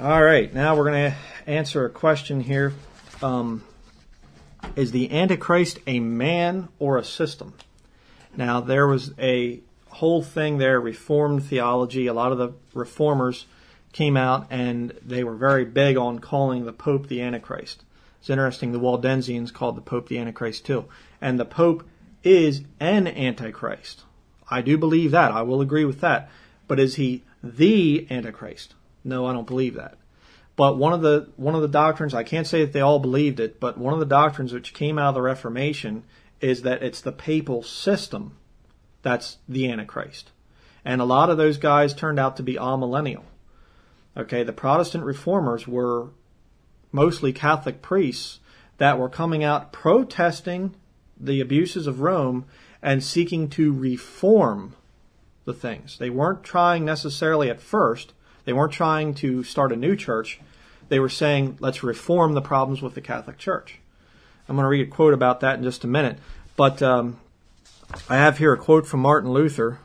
All right, now we're going to answer a question here. Is the Antichrist a man or a system? Now, there was a whole thing there, Reformed theology. A lot of the reformers came out, and they were very big on calling the Pope the Antichrist. It's interesting, the Waldensians called the Pope the Antichrist too. And the Pope is an Antichrist. I do believe that. I will agree with that. But is he the Antichrist? No, I don't believe that. But one of the doctrines, I can't say that they all believed it, but one of the doctrines which came out of the Reformation is that it's the papal system that's the Antichrist. And a lot of those guys turned out to be amillennial. Okay, the Protestant reformers were mostly Catholic priests that were coming out protesting the abuses of Rome and seeking to reform the things. They weren't trying necessarily at first. They weren't trying to start a new church. They were saying, let's reform the problems with the Catholic Church. I'm going to read a quote about that in just a minute. But I have here a quote from Martin Luther.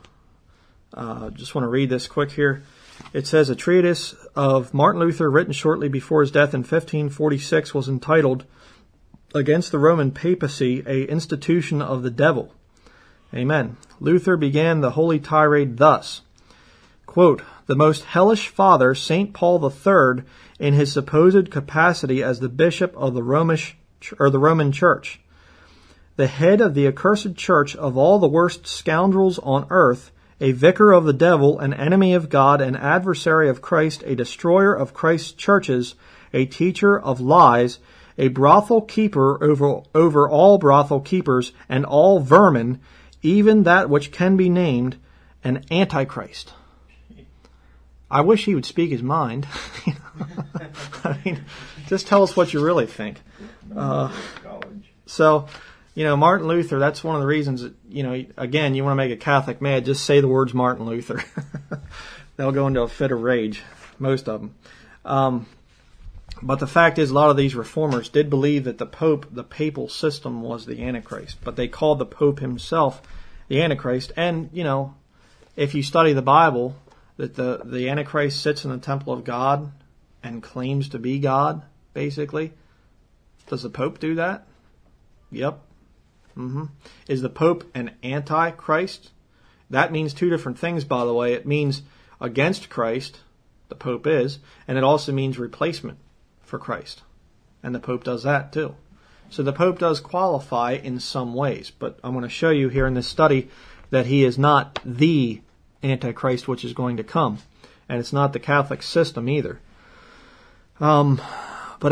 Just want to read this quick here. It says, a treatise of Martin Luther written shortly before his death in 1546 was entitled, Against the Roman Papacy, a Institution of the Devil. Amen. Luther began the holy tirade thus, quote, the most hellish father, St. Paul III, in his supposed capacity as the bishop of the Roman Church, the head of the accursed church of all the worst scoundrels on earth, a vicar of the devil, an enemy of God, an adversary of Christ, a destroyer of Christ's churches, a teacher of lies, a brothel keeper over all brothel keepers and all vermin, even that which can be named an Antichrist. I wish he would speak his mind. I mean, just tell us what you really think. You know, Martin Luther, that's one of the reasons that, you know, again, you want to make a Catholic mad, just say the words Martin Luther. They'll go into a fit of rage, most of them. But the fact is, a lot of these reformers did believe that the Pope, the papal system, was the Antichrist. But they called the Pope himself the Antichrist. And, you know, if you study the Bible, that the Antichrist sits in the temple of God and claims to be God, basically. Does the Pope do that? Yep. Is the Pope an antichrist? That means two different things, by the way. It means against Christ, the Pope is, and it also means replacement for Christ. And the Pope does that too. So the Pope does qualify in some ways, but I'm going to show you here in this study that he is not the Antichrist which is going to come. And it's not the Catholic system either. But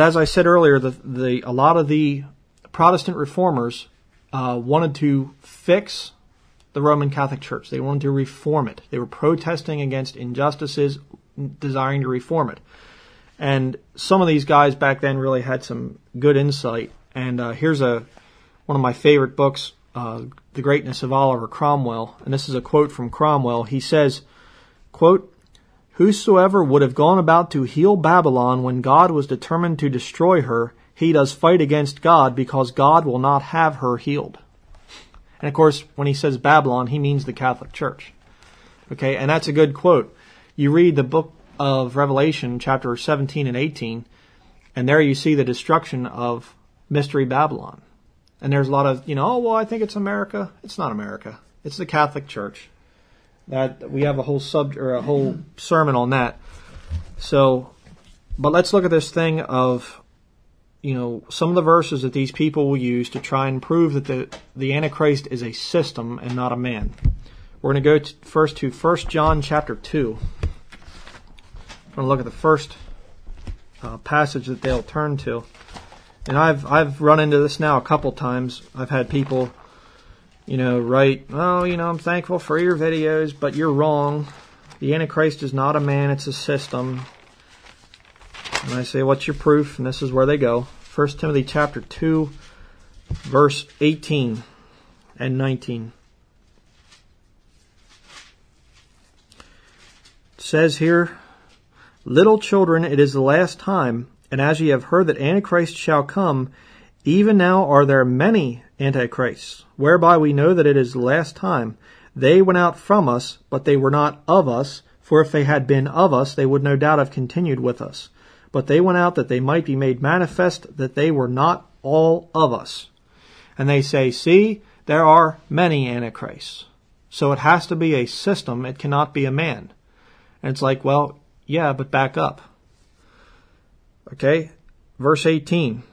as I said earlier, a lot of the Protestant reformers wanted to fix the Roman Catholic Church. They wanted to reform it. They were protesting against injustices, desiring to reform it. And some of these guys back then really had some good insight. And here's one of my favorite books, The Greatness of Oliver Cromwell. And this is a quote from Cromwell. He says, quote, whosoever would have gone about to heal Babylon when God was determined to destroy her, he does fight against God because God will not have her healed. And of course, when he says Babylon, he means the Catholic Church. Okay, and that's a good quote. You read the book of Revelation, chapter 17 and 18, and there you see the destruction of Mystery Babylon. And there's a lot of, you know, oh, well, I think it's America. It's not America. It's the Catholic Church. That we have a whole sermon on that. So, but let's look at this thing of, you know, some of the verses that these people will use to try and prove that the Antichrist is a system and not a man. We're going to go first to 1 John chapter 2. I'm going to look at the first passage that they'll turn to. And I've run into this now a couple times. I've had people, you know, write, oh, you know, I'm thankful for your videos, but you're wrong. The Antichrist is not a man, it's a system. And I say, what's your proof? And this is where they go. 1 Timothy chapter 2, verse 18 and 19. It says here, little children, it is the last time, and as ye have heard that Antichrist shall come, even now are there many Antichrists, whereby we know that it is the last time. They went out from us, but they were not of us, For if they had been of us, they would no doubt have continued with us. But they went out that they might be made manifest that they were not all of us. And they say, see, there are many antichrists. So it has to be a system. It cannot be a man. And it's like, well, yeah, but back up. Okay, verse 18.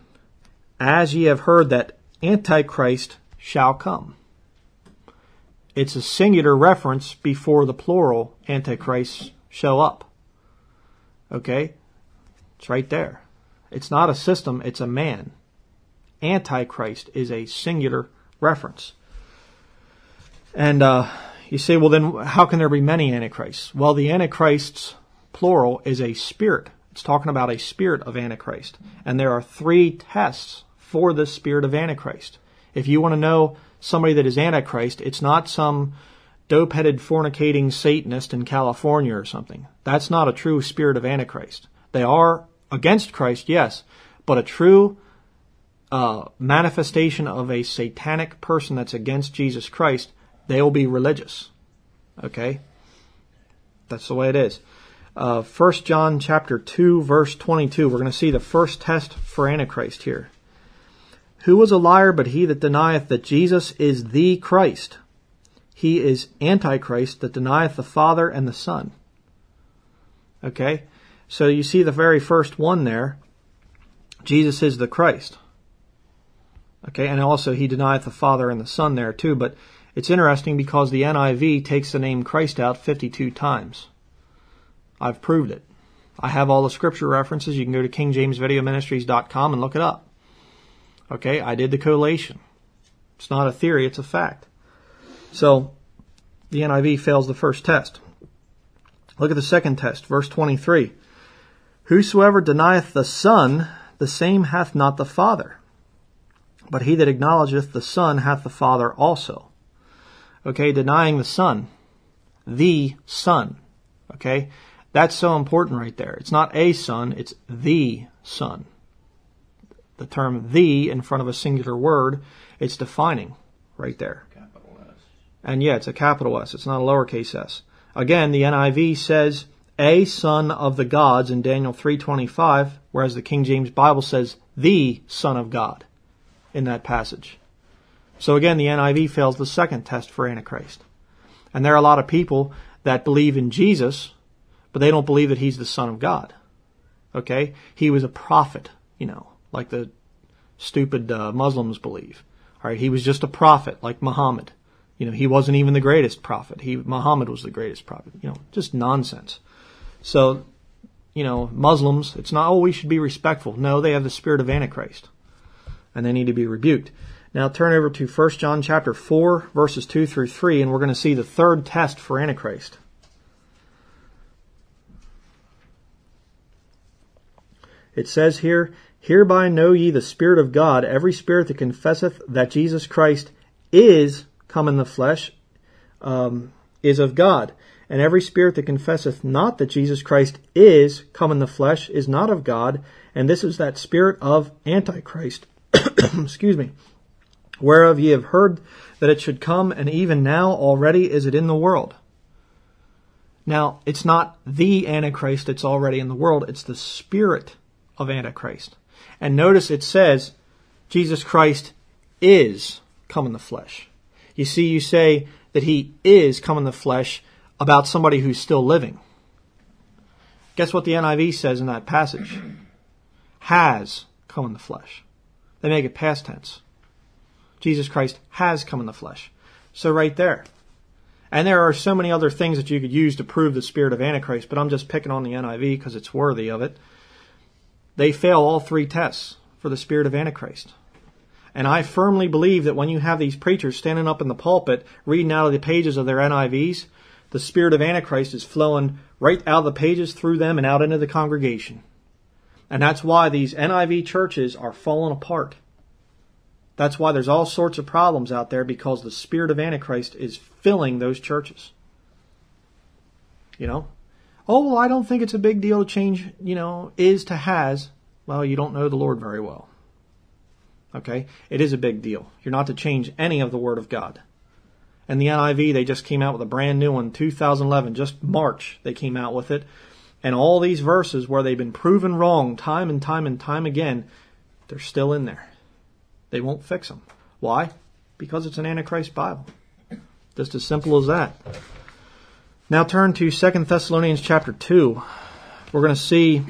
As ye have heard that Antichrist shall come. It's a singular reference before the plural antichrists show up. Okay, it's right there. It's not a system, it's a man. Antichrist is a singular reference. And you say, well, then how can there be many antichrists? Well, the antichrists, plural, is a spirit. It's talking about a spirit of Antichrist. And there are three tests for the spirit of Antichrist. If you want to know somebody that is Antichrist, it's not some dope-headed, fornicating Satanist in California or something. That's not a true spirit of Antichrist. They are against Christ, yes, but a true manifestation of a satanic person that's against Jesus Christ, they will be religious. Okay? That's the way it is. 1 John chapter 2, verse 22. We're going to see the first test for Antichrist here. Who is a liar but he that denieth that Jesus is the Christ? He is Antichrist that denieth the Father and the Son. Okay? So you see the very first one there. Jesus is the Christ. Okay? And also he denieth the Father and the Son there too. But it's interesting because the NIV takes the name Christ out 52 times. I've proved it. I have all the scripture references. You can go to KingJamesVideoMinistries.com and look it up. Okay, I did the collation. It's not a theory, it's a fact. So, the NIV fails the first test. Look at the second test, verse 23. Whosoever denieth the Son, the same hath not the Father. But he that acknowledgeth the Son hath the Father also. Okay, denying the Son. The Son. Okay? That's so important right there. It's not a son, it's the son. The term the in front of a singular word, it's defining right there. Capital S. And yeah, it's a capital S. It's not a lowercase s. Again, the NIV says a son of the gods in Daniel 3:25, whereas the King James Bible says the Son of God in that passage. So again, the NIV fails the second test for Antichrist. And there are a lot of people that believe in Jesus, but they don't believe that he's the Son of God. Okay? He was a prophet, you know, like the stupid Muslims believe. All right? He was just a prophet, like Muhammad. You know, he wasn't even the greatest prophet. Muhammad was the greatest prophet. You know, just nonsense. So, you know, Muslims, it's not, oh, we should be respectful. No, they have the spirit of Antichrist, and they need to be rebuked. Now turn over to 1 John chapter 4, verses 2 through 3, and we're going to see the third test for Antichrist. It says here, Hereby know ye the Spirit of God, every spirit that confesseth that Jesus Christ is come in the flesh is of God. And every spirit that confesseth not that Jesus Christ is come in the flesh is not of God. And this is that spirit of Antichrist, excuse me, whereof ye have heard that it should come, and even now already is it in the world. Now, it's not the Antichrist that's already in the world. It's the spirit of Antichrist. And notice it says, Jesus Christ is come in the flesh. You see, you say that he is come in the flesh about somebody who's still living. Guess what the NIV says in that passage? Has come in the flesh. They make it past tense. Jesus Christ has come in the flesh. So right there. And there are so many other things that you could use to prove the spirit of Antichrist, but I'm just picking on the NIV because it's worthy of it. They fail all three tests for the spirit of Antichrist. And I firmly believe that when you have these preachers standing up in the pulpit, reading out of the pages of their NIVs, the spirit of Antichrist is flowing right out of the pages through them and out into the congregation. And that's why these NIV churches are falling apart. That's why there's all sorts of problems out there, because the spirit of Antichrist is filling those churches. You know? Oh, well, I don't think it's a big deal to change, you know, is to has. Well, you don't know the Lord very well. Okay? It is a big deal. You're not to change any of the Word of God. And the NIV, they just came out with a brand new one, 2011, just March they came out with it. And all these verses where they've been proven wrong time and time and time again, they're still in there. They won't fix them. Why? Because it's an Antichrist Bible. Just as simple as that. Now turn to 2 Thessalonians chapter 2. We're going to see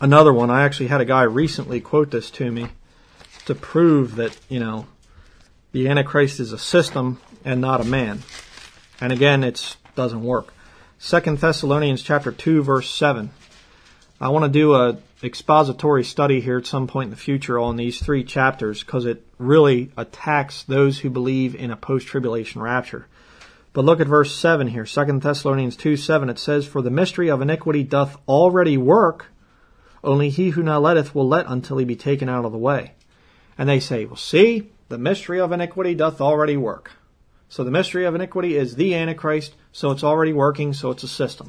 another one. I actually had a guy recently quote this to me to prove that, you know, the Antichrist is a system and not a man. And again, it doesn't work. 2 Thessalonians chapter 2, verse 7. I want to do an expository study here at some point in the future on these three chapters because it really attacks those who believe in a post-tribulation rapture. But look at verse 7 here. 2 Thessalonians 2, 7. It says, "For the mystery of iniquity doth already work, only he who now letteth will let until he be taken out of the way." And they say, well, see, the mystery of iniquity doth already work. So the mystery of iniquity is the Antichrist, so it's already working, so it's a system.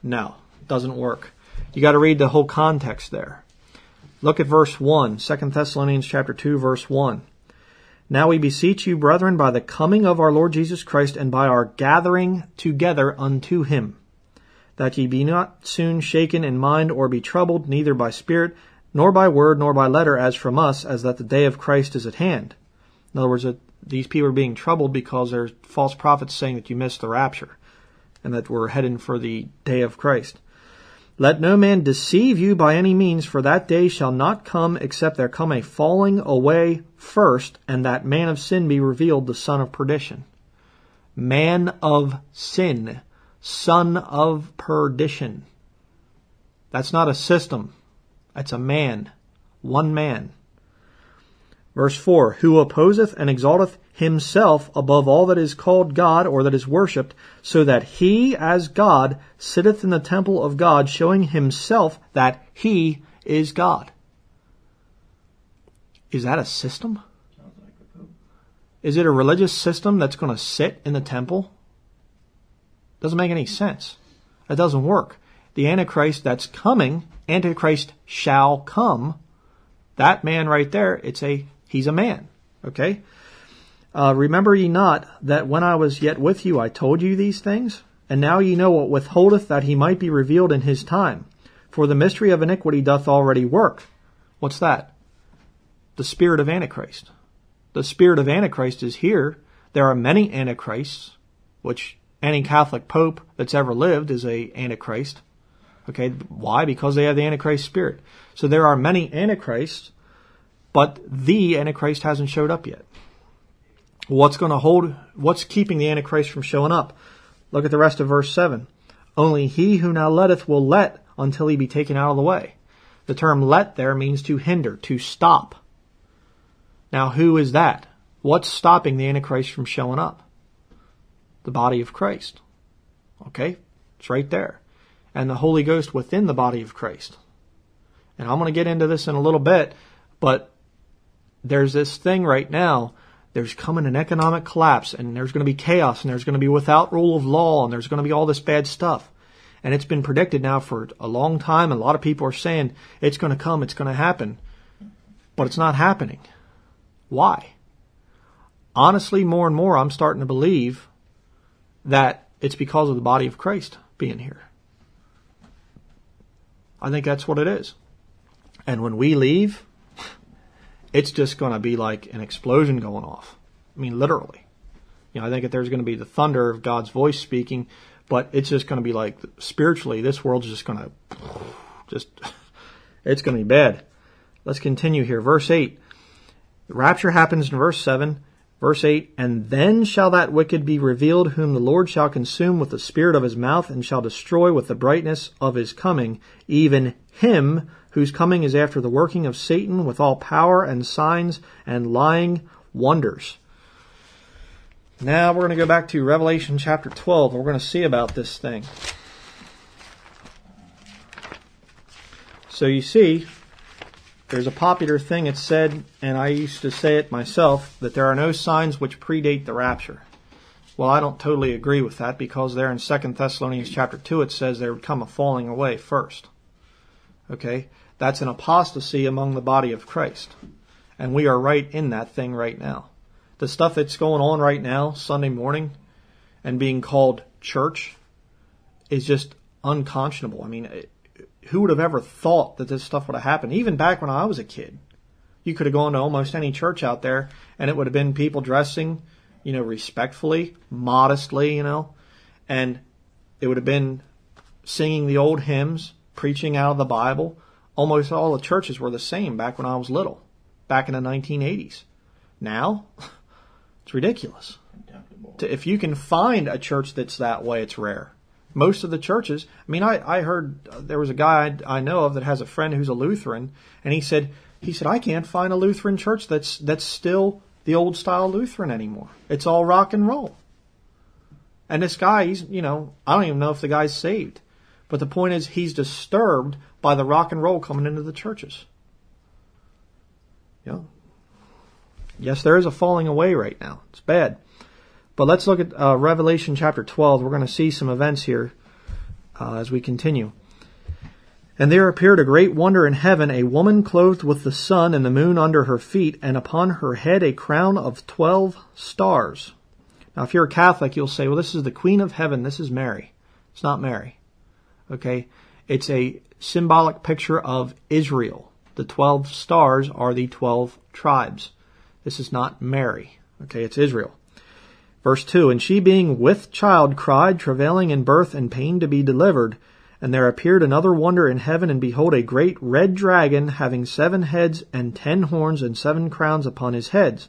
No, it doesn't work. You got to read the whole context there. Look at verse 1, 2 Thessalonians chapter 2, verse 1. "Now we beseech you, brethren, by the coming of our Lord Jesus Christ, and by our gathering together unto him, that ye be not soon shaken in mind, or be troubled, neither by spirit, nor by word, nor by letter, as from us, as that the day of Christ is at hand." In other words, these people are being troubled because there's false prophets saying that you missed the rapture and that we're heading for the day of Christ. "Let no man deceive you by any means, for that day shall not come except there come a falling away first, and that man of sin be revealed, the son of perdition." Man of sin, son of perdition. That's not a system. That's a man, one man. Verse 4, "Who opposeth and exalteth himself above all that is called God, or that is worshipped, so that he, as God, sitteth in the temple of God, showing himself that he is God." Is that a system? Is it a religious system that's going to sit in the temple? Doesn't make any sense. That doesn't work. The Antichrist that's coming, Antichrist shall come. That man right there, he's a man. Okay? "Remember ye not that when I was yet with you, I told you these things? And now ye know what withholdeth, that he might be revealed in his time. For the mystery of iniquity doth already work." What's that? The spirit of Antichrist. The spirit of Antichrist is here. There are many Antichrists, which any Catholic pope that's ever lived is a Antichrist. Okay, why? Because they have the Antichrist spirit. So there are many Antichrists, but the Antichrist hasn't showed up yet. What's going to hold? What's keeping the Antichrist from showing up? Look at the rest of verse 7. "Only he who now letteth will let until he be taken out of the way." The term "let" there means to hinder, to stop. Now who is that? What's stopping the Antichrist from showing up? The body of Christ. Okay, it's right there. And the Holy Ghost within the body of Christ. And I'm going to get into this in a little bit, but there's this thing right now. There's coming an economic collapse, and there's going to be chaos, and there's going to be without rule of law, and there's going to be all this bad stuff. And it's been predicted now for a long time, and a lot of people are saying, it's going to come, it's going to happen. But it's not happening. Why? Honestly, more and more, I'm starting to believe that it's because of the body of Christ being here. I think that's what it is. And when we leave, it's just going to be like an explosion going off. I mean, literally. You know, I think that there's going to be the thunder of God's voice speaking, but it's just going to be like, spiritually, this world's just going to, it's going to be bad. Let's continue here. Verse 8. The rapture happens in verse 7. Verse 8, "And then shall that wicked be revealed, whom the Lord shall consume with the spirit of his mouth, and shall destroy with the brightness of his coming, even him whose coming is after the working of Satan, with all power and signs and lying wonders." Now we're going to go back to Revelation chapter 12. We're going to see about this thing. So you see, there's a popular thing, it's said, and I used to say it myself, that there are no signs which predate the rapture. Well, I don't totally agree with that, because there in 2 Thessalonians chapter 2 it says there would come a falling away first. Okay? That's an apostasy among the body of Christ. And we are right in that thing right now. the stuff that's going on right now, Sunday morning, and being called church, is just unconscionable. I mean, who would have ever thought that this stuff would have happened? Even back when I was a kid, you could have gone to almost any church out there, and it would have been people dressing, you know, respectfully, modestly, you know, and it would have been singing the old hymns, preaching out of the Bible. Almost all the churches were the same back when I was little, back in the 1980s. Now, it's ridiculous. If you can find a church that's that way, it's rare. Most of the churches, I mean, I heard there was a guy I know of that has a friend who's a Lutheran, and he said, I can't find a Lutheran church that's still the old-style Lutheran anymore. It's all rock and roll. And this guy, he's, you know, I don't even know if the guy's saved. But the point is, he's disturbed by the rock and roll coming into the churches. You know? Yes, there is a falling away right now. It's bad. But let's look at Revelation chapter 12. We're going to see some events here as we continue. And there appeared a great wonder in heaven, a woman clothed with the sun and the moon under her feet, and upon her head a crown of 12 stars. Now, if you're a Catholic, you'll say, well, this is the Queen of Heaven. This is Mary. It's not Mary. Okay? It's a symbolic picture of Israel. The 12 stars are the 12 tribes. This is not Mary. Okay? It's Israel. Verse 2, and she being with child cried, travailing in birth and pain to be delivered. And there appeared another wonder in heaven, and behold, a great red dragon, having 7 heads and 10 horns and 7 crowns upon his heads.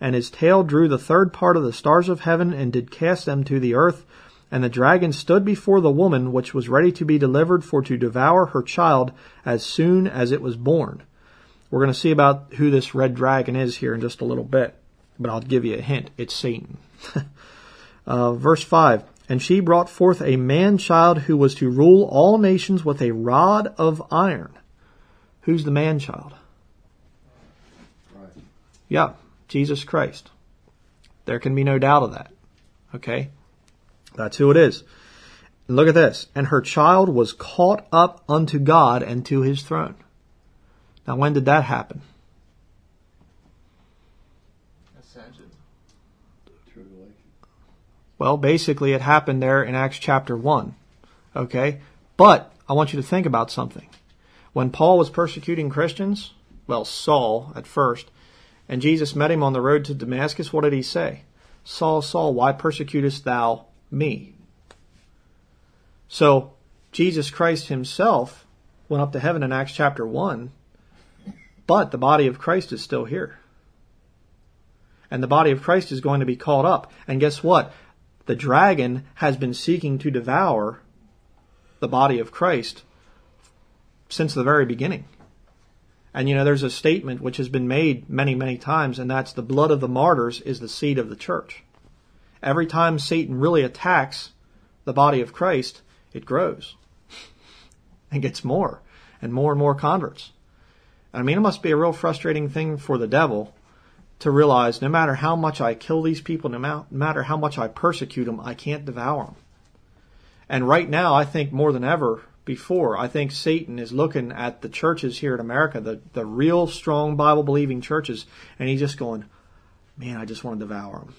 And his tail drew the third part of the stars of heaven, and did cast them to the earth. And the dragon stood before the woman, which was ready to be delivered, for to devour her child as soon as it was born. We're going to see about who this red dragon is here in just a little bit. But I'll give you a hint. It's Satan. Verse 5. And she brought forth a man-child who was to rule all nations with a rod of iron. Who's the man-child? Right. Yeah, Jesus Christ. There can be no doubt of that. Okay? That's who it is. And look at this. And her child was caught up unto God and to his throne. Now, when did that happen? Well, basically it happened there in Acts chapter 1, okay? But I want you to think about something. When Paul was persecuting Christians, well, Saul at first, and Jesus met him on the road to Damascus, what did he say? Saul, Saul, why persecutest thou me? So Jesus Christ himself went up to heaven in Acts chapter 1, but the body of Christ is still here. And the body of Christ is going to be caught up. And guess what? The dragon has been seeking to devour the body of Christ since the very beginning. And, you know, there's a statement which has been made many, many times, and that's the blood of the martyrs is the seed of the church. Every time Satan really attacks the body of Christ, it grows and gets more and more and more converts. I mean, it must be a real frustrating thing for the devil to realize, no matter how much I kill these people, no matter how much I persecute them, I can't devour them. And right now, I think more than ever before, I think Satan is looking at the churches here in America, the real strong Bible-believing churches, and he's just going, man, I just want to devour them.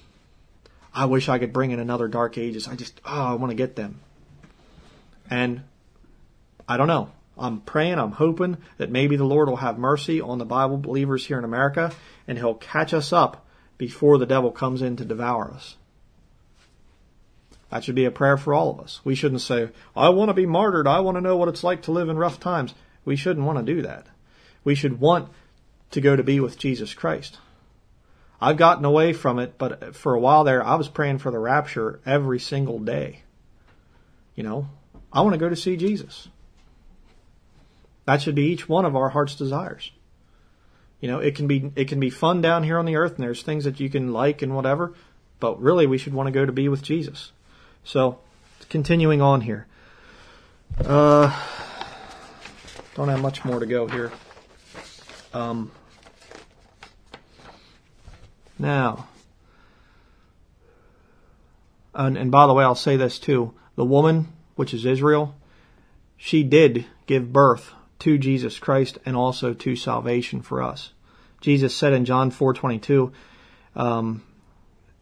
I wish I could bring in another Dark Ages. I want to get them. And I don't know. I'm praying, I'm hoping that maybe the Lord will have mercy on the Bible believers here in America, and he'll catch us up before the devil comes in to devour us. That should be a prayer for all of us. We shouldn't say, I want to be martyred. I want to know what it's like to live in rough times. We shouldn't want to do that. We should want to go to be with Jesus Christ. I've gotten away from it, but for a while there, I was praying for the rapture every single day. You know, I want to go to see Jesus. That should be each one of our heart's desires. You know, it can be fun down here on the earth, and there's things that you can like and whatever, but really we should want to go to be with Jesus. So, continuing on here. Don't have much more to go here. Now, and by the way, I'll say this too. The woman, which is Israel, she did give birth to Jesus Christ and also to salvation for us. Jesus said in John 4:22,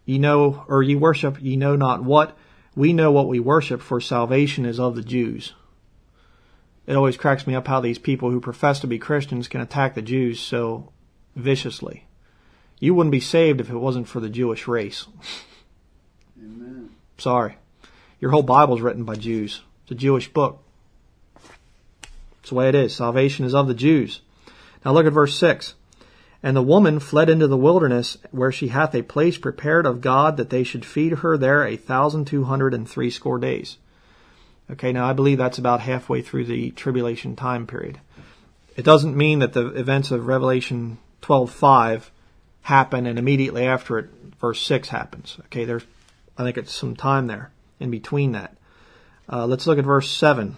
Ye know, or ye worship, ye know not what. We know what we worship, for salvation is of the Jews. It always cracks me up how these people who profess to be Christians can attack the Jews so viciously. You wouldn't be saved if it wasn't for the Jewish race. Amen. Sorry. Your whole Bible's written by Jews. It's a Jewish book. It's the way it is. Salvation is of the Jews. Now look at verse 6. And the woman fled into the wilderness, where she hath a place prepared of God, that they should feed her there 1,260 days. Okay, now I believe that's about halfway through the tribulation time period. It doesn't mean that the events of Revelation 12:5 happen and immediately after it, verse 6 happens. Okay, there's, I think it's some time there in between that. Let's look at verse 7.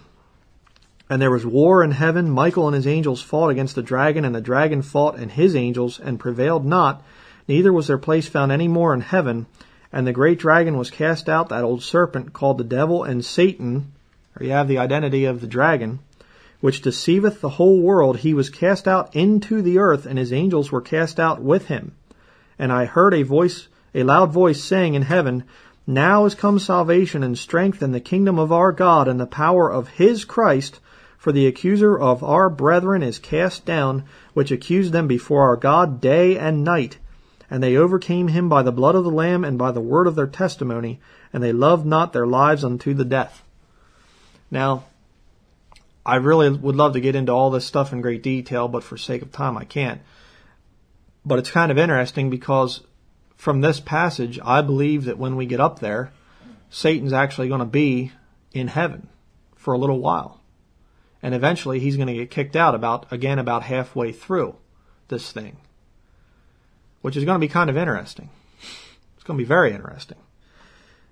And there was war in heaven. Michael and his angels fought against the dragon, and the dragon fought and his angels, and prevailed not, neither was their place found any more in heaven. And the great dragon was cast out, that old serpent, called the devil and Satan, or you have the identity of the dragon, which deceiveth the whole world. He was cast out into the earth, and his angels were cast out with him. And I heard a loud voice saying in heaven, Now is come salvation and strength and the kingdom of our God and the power of his Christ, for the accuser of our brethren is cast down, which accused them before our God day and night. And they overcame him by the blood of the Lamb and by the word of their testimony, and they loved not their lives unto the death. Now, I really would love to get into all this stuff in great detail, but for sake of time I can't. But it's kind of interesting, because from this passage, I believe that when we get up there, Satan's actually going to be in heaven for a little while. And eventually he's going to get kicked out about halfway through this thing, which is going to be kind of interesting. It's going to be very interesting,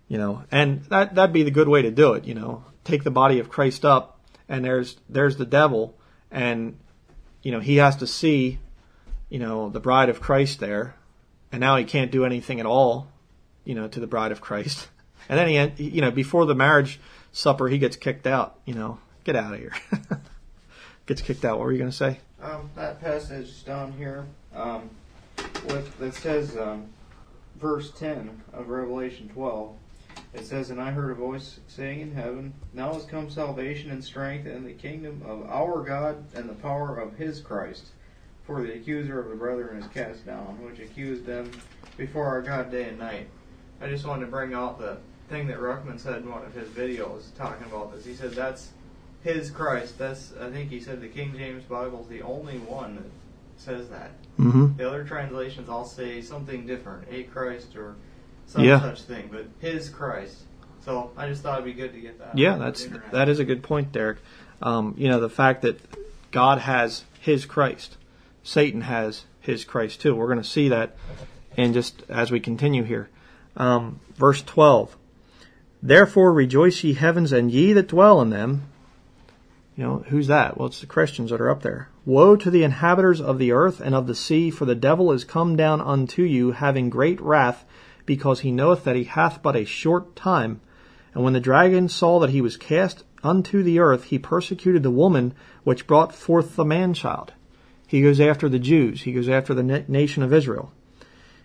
you know. And that'd be the good way to do it, you know. Take the body of Christ up, and there's the devil, and you know he has to see, you know, the bride of Christ there, and now he can't do anything at all, you know, to the bride of Christ. And then he, you know, before the marriage supper, he gets kicked out, you know. Get out of here. Gets kicked out. What were you going to say? That passage down here, that says verse 10 of Revelation 12, it says, And I heard a voice saying in heaven, Now is come salvation and strength and the kingdom of our God and the power of his Christ. For the accuser of the brethren is cast down, which accused them before our God day and night. I just wanted to bring out the thing that Ruckman said in one of his videos talking about this. He said that's his Christ. That's, I think he said the King James Bible's the only one that says that. Mm-hmm. The other translations all say something different, a Christ or some such thing, but his Christ. So I just thought it'd be good to get that. Yeah, that is a good point, Derek. You know, the fact that God has his Christ, Satan has his Christ too. We're going to see that, and just as we continue here, verse 12. Therefore rejoice ye heavens, and ye that dwell in them. You know, who's that? Well, it's the Christians that are up there. Woe to the inhabitants of the earth and of the sea, for the devil is come down unto you, having great wrath, because he knoweth that he hath but a short time. And when the dragon saw that he was cast unto the earth, he persecuted the woman which brought forth the man-child. He goes after the Jews. He goes after the nation of Israel.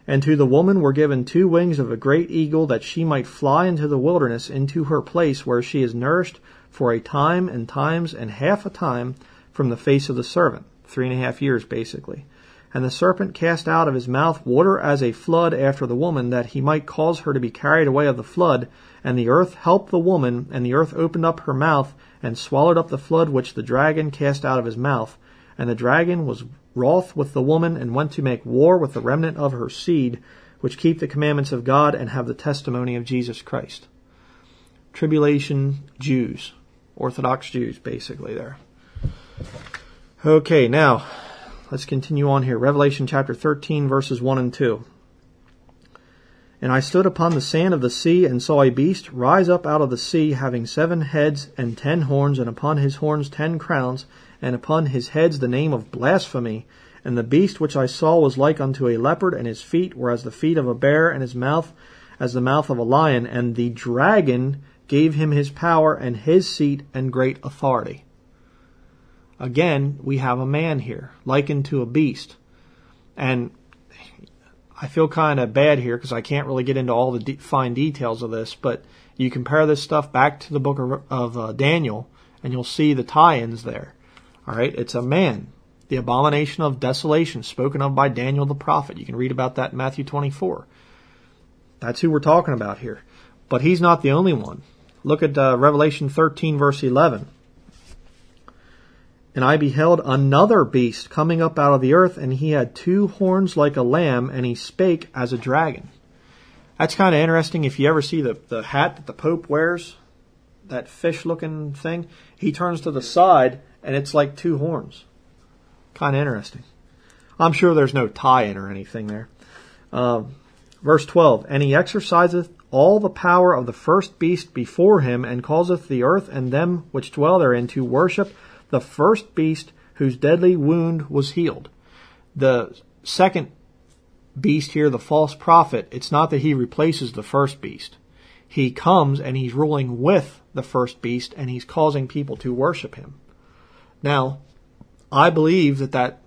And to the woman were given two wings of a great eagle, that she might fly into the wilderness, into her place where she is nourished for a time and times and half a time from the face of the serpent, 3.5 years basically. And the serpent cast out of his mouth water as a flood after the woman, that he might cause her to be carried away of the flood. And the earth helped the woman, and the earth opened up her mouth and swallowed up the flood which the dragon cast out of his mouth. And the dragon was wroth with the woman, and went to make war with the remnant of her seed, which keep the commandments of God and have the testimony of Jesus Christ. Tribulation Jews. Orthodox Jews, basically, there. Okay, now, let's continue on here. Revelation chapter 13, verses 1 and 2. And I stood upon the sand of the sea, and saw a beast rise up out of the sea, having 7 heads and 10 horns, and upon his horns 10 crowns, and upon his heads the name of blasphemy. And the beast which I saw was like unto a leopard, and his feet were as the feet of a bear, and his mouth as the mouth of a lion. And the dragon gave him his power and his seat and great authority. Again, we have a man here, likened to a beast. And I feel kind of bad here because I can't really get into all the fine details of this, but you compare this stuff back to the book of Daniel, and you'll see the tie-ins there. All right, it's a man, the abomination of desolation, spoken of by Daniel the prophet. You can read about that in Matthew 24. That's who we're talking about here. But he's not the only one. Look at Revelation 13, verse 11. And I beheld another beast coming up out of the earth, and he had two horns like a lamb, and he spake as a dragon. That's kind of interesting. If you ever see the hat that the Pope wears, that fish-looking thing, he turns to the side, and it's like two horns. Kind of interesting. I'm sure there's no tie-in or anything there. Verse 12, and he exerciseth all the power of the first beast before him, and causeth the earth and them which dwell therein to worship the first beast whose deadly wound was healed. The second beast here, the false prophet, it's not that he replaces the first beast. He comes and he's ruling with the first beast, and he's causing people to worship him. Now, I believe that that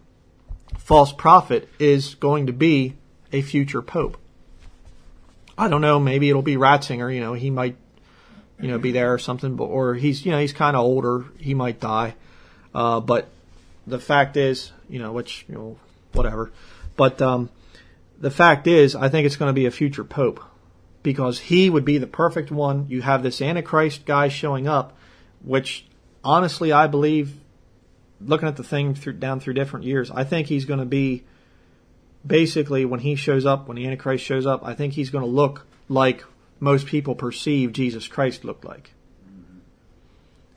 false prophet is going to be a future pope. I don't know, maybe it'll be Ratzinger, he might, be there or something, but, or he's, he's kind of older, he might die. But the fact is, whatever. But the fact is, I think it's going to be a future pope, because he would be the perfect one. You have this Antichrist guy showing up, which honestly I believe, looking at the thing down through different years, I think he's going to be, basically, when he shows up, when the Antichrist shows up, I think he's going to look like most people perceive Jesus Christ looked like.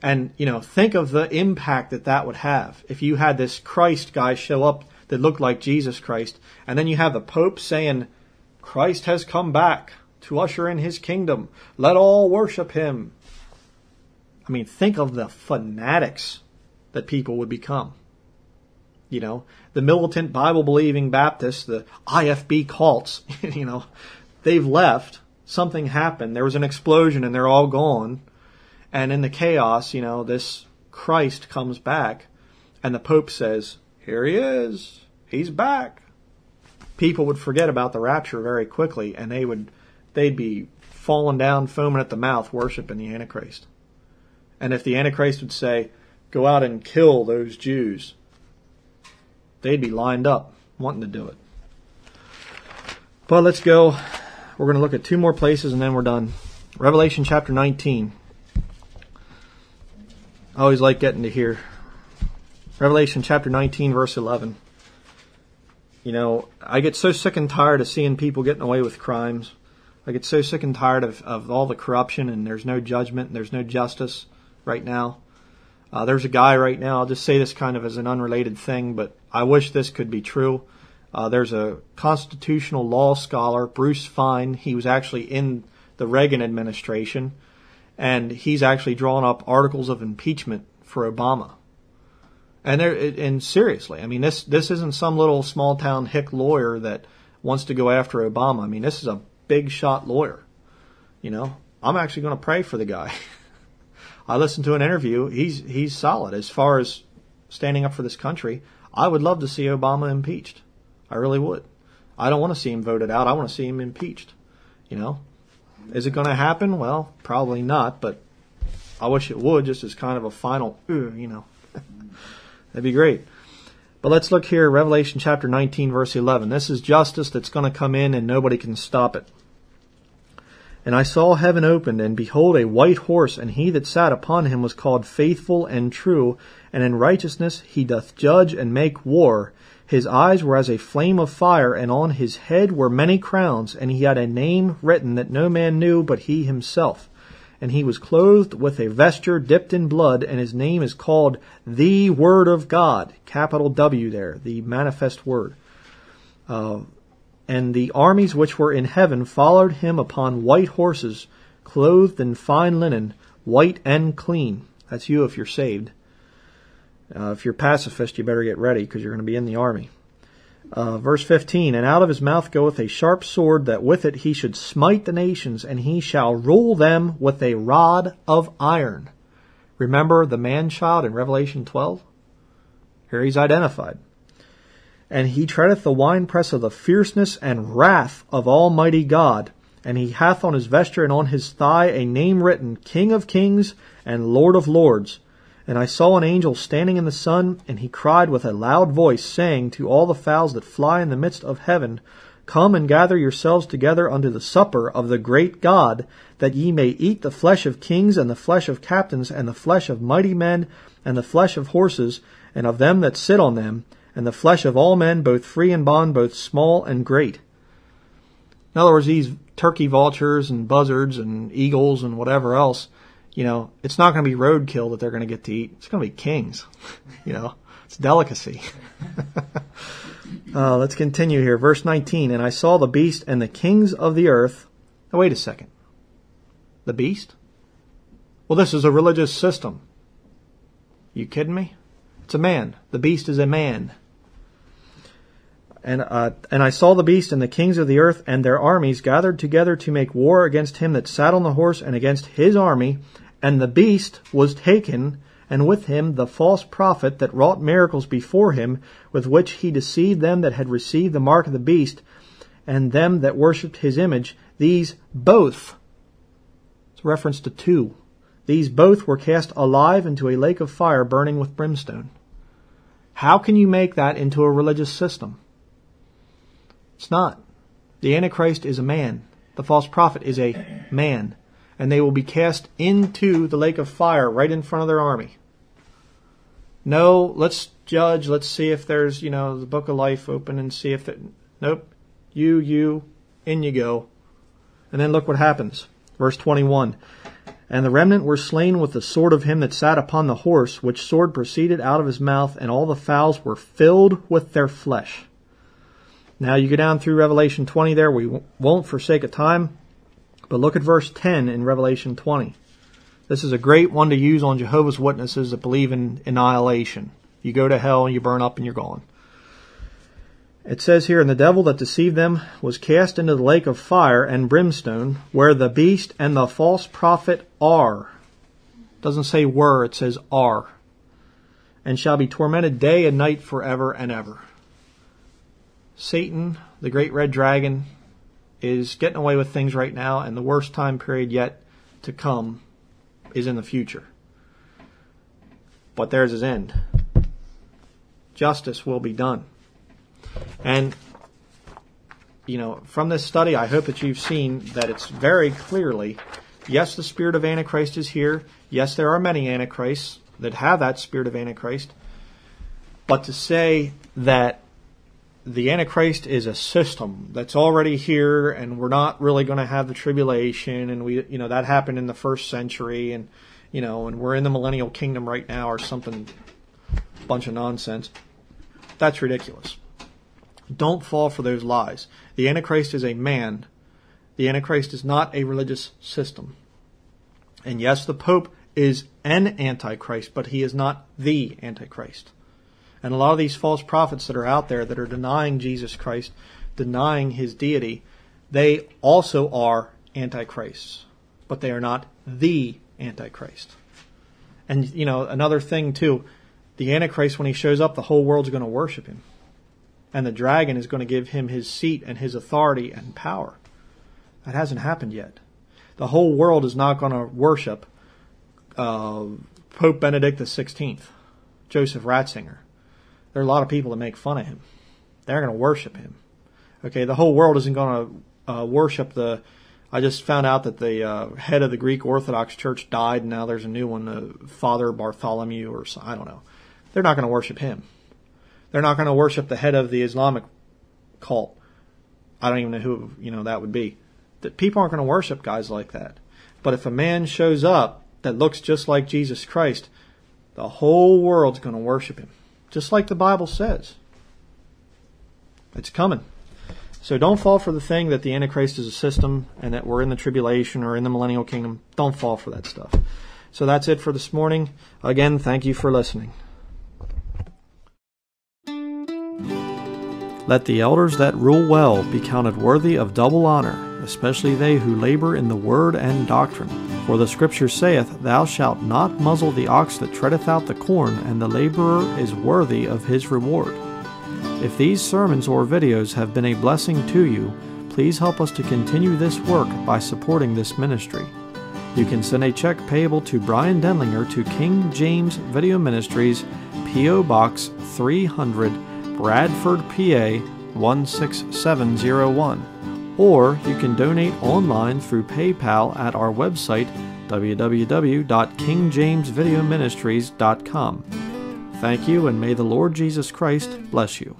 And, think of the impact that would have if you had this Christ guy show up that looked like Jesus Christ, and then you have the Pope saying, Christ has come back to usher in his kingdom. Let all worship him. I mean, think of the fanatics that people would become. The militant Bible-believing Baptists, the IFB cults, they've left. Something happened. There was an explosion and they're all gone. And in the chaos, this Christ comes back and the Pope says, here he is. He's back. People would forget about the rapture very quickly, and they'd be falling down, foaming at the mouth, worshiping the Antichrist. And if the Antichrist would say, go out and kill those Jews, they'd be lined up, wanting to do it. But let's go. We're going to look at two more places, and then we're done. Revelation chapter 19. I always like getting to here. Revelation chapter 19, verse 11. I get so sick and tired of seeing people getting away with crimes. I get so sick and tired of all the corruption, and there's no judgment, and there's no justice right now. There's a guy right now, I'll just say this kind of as an unrelated thing, but I wish this could be true. There's a constitutional law scholar, Bruce Fine. He was actually in the Reagan administration, and he's actually drawn up articles of impeachment for Obama. And seriously, I mean, this isn't some little small-town hick lawyer that wants to go after Obama. I mean, this is a big-shot lawyer. I'm actually going to pray for the guy. I listened to an interview. He's solid as far as standing up for this country. I would love to see Obama impeached. I really would. I don't want to see him voted out. I want to see him impeached. Is it going to happen? Well, probably not, but I wish it would, just as kind of a final, That'd be great. But let's look here, Revelation chapter 19, verse 11. This is justice that's going to come in, and nobody can stop it. And I saw heaven opened, and behold, a white horse, and he that sat upon him was called Faithful and True, and in righteousness he doth judge and make war. His eyes were as a flame of fire, and on his head were many crowns, and he had a name written that no man knew but he himself. And he was clothed with a vesture dipped in blood, and his name is called the Word of God, capital W there, the manifest word. And the armies which were in heaven followed him upon white horses, clothed in fine linen, white and clean. That's you if you're saved. If you're pacifist, you better get ready, because you're going to be in the army. Verse 15, and out of his mouth goeth a sharp sword, that with it he should smite the nations, and he shall rule them with a rod of iron. Remember the man-child in Revelation 12? Here he's identified. And he treadeth the winepress of the fierceness and wrath of Almighty God. And he hath on his vesture and on his thigh a name written, King of Kings and Lord of Lords. And I saw an angel standing in the sun, and he cried with a loud voice, saying to all the fowls that fly in the midst of heaven, Come and gather yourselves together unto the supper of the great God, that ye may eat the flesh of kings, and the flesh of captains, and the flesh of mighty men, and the flesh of horses, and of them that sit on them, and the flesh of all men, both free and bond, both small and great. In other words, these turkey vultures and buzzards and eagles and whatever else, you know, it's not going to be roadkill that they're going to get to eat. It's going to be kings. You know, it's delicacy. Let's continue here. Verse 19, And I saw the beast and the kings of the earth. Now, wait a second. The beast? Well, this is a religious system. You kidding me? It's a man. The beast is a man. And I saw the beast and the kings of the earth and their armies gathered together to make war against him that sat on the horse and against his army. And the beast was taken, and with him the false prophet that wrought miracles before him, with which he deceived them that had received the mark of the beast, and them that worshipped his image. These both, it's a reference to two, these both were cast alive into a lake of fire burning with brimstone. How can you make that into a religious system? It's not. The Antichrist is a man. The false prophet is a man. And they will be cast into the lake of fire right in front of their army. No, let's judge. Let's see if there's, you know, the book of life open and see if that. Nope. You, in you go. And then look what happens. Verse 21. And the remnant were slain with the sword of him that sat upon the horse, which sword proceeded out of his mouth, and all the fowls were filled with their flesh. Now you go down through Revelation 20 there. We won't for sake of time. But look at verse 10 in Revelation 20. This is a great one to use on Jehovah's Witnesses that believe in annihilation. You go to hell, and you burn up, and you're gone. It says here, And the devil that deceived them was cast into the lake of fire and brimstone, where the beast and the false prophet are. It doesn't say were, it says are. And shall be tormented day and night forever and ever. Satan, the great red dragon, is getting away with things right now, and the worst time period yet to come is in the future. But there's his end. Justice will be done. And, you know, from this study, I hope that you've seen that it's very clearly, yes, the spirit of Antichrist is here. Yes, there are many Antichrists that have that spirit of Antichrist. But to say that the Antichrist is a system that's already here, and we're not really going to have the tribulation, and we, you know, that happened in the first century, and, you know, and we're in the millennial kingdom right now, or something, bunch of nonsense. That's ridiculous. Don't fall for those lies. The Antichrist is a man. The Antichrist is not a religious system. And yes, the Pope is an Antichrist, but he is not the Antichrist. And a lot of these false prophets that are out there that are denying Jesus Christ, denying his deity, they also are antichrists. But they are not the antichrist. And, you know, another thing too, the antichrist, when he shows up, the whole world's going to worship him. And the dragon is going to give him his seat and his authority and power. That hasn't happened yet. The whole world is not going to worship Pope Benedict XVI, Joseph Ratzinger. There are a lot of people that make fun of him. They're going to worship him. Okay, the whole world isn't going to worship the... I just found out that the head of the Greek Orthodox Church died, and now there's a new one, Father Bartholomew, or I don't know. They're not going to worship him. They're not going to worship the head of the Islamic cult. I don't even know who, you know, that would be. That people aren't going to worship guys like that. But if a man shows up that looks just like Jesus Christ, the whole world's going to worship him. Just like the Bible says. It's coming. So don't fall for the thing that the Antichrist is a system and that we're in the tribulation or in the millennial kingdom. Don't fall for that stuff. So that's it for this morning. Again, thank you for listening. Let the elders that rule well be counted worthy of double honor, especially they who labor in the word and doctrine. For the Scripture saith, Thou shalt not muzzle the ox that treadeth out the corn, and the laborer is worthy of his reward. If these sermons or videos have been a blessing to you, please help us to continue this work by supporting this ministry. You can send a check payable to Bryan Denlinger to King James Video Ministries, P.O. Box 300, Bradford, PA 16701. Or you can donate online through PayPal at our website, www.kingjamesvideoministries.com. Thank you, and may the Lord Jesus Christ bless you.